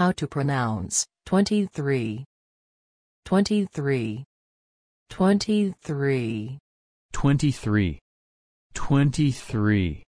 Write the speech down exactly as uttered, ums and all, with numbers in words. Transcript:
How to pronounce twenty-three. twenty-three. twenty-three. twenty-three. twenty-three.